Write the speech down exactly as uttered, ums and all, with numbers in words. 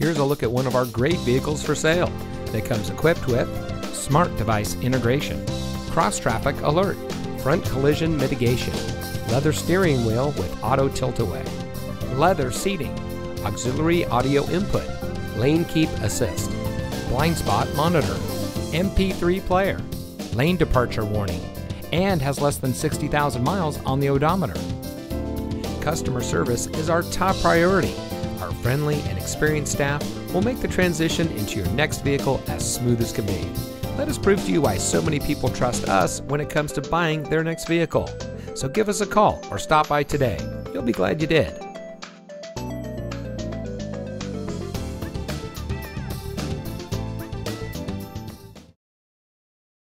Here's a look at one of our great vehicles for sale that comes equipped with smart device integration, cross-traffic alert, front collision mitigation, leather steering wheel with auto tilt-away, leather seating, auxiliary audio input, lane keep assist, blind spot monitor, M P three player, lane departure warning, and has less than sixty thousand miles on the odometer. Customer service is our top priority. Our friendly and experienced staff will make the transition into your next vehicle as smooth as can be. Let us prove to you why so many people trust us when it comes to buying their next vehicle. So give us a call or stop by today. You'll be glad you did.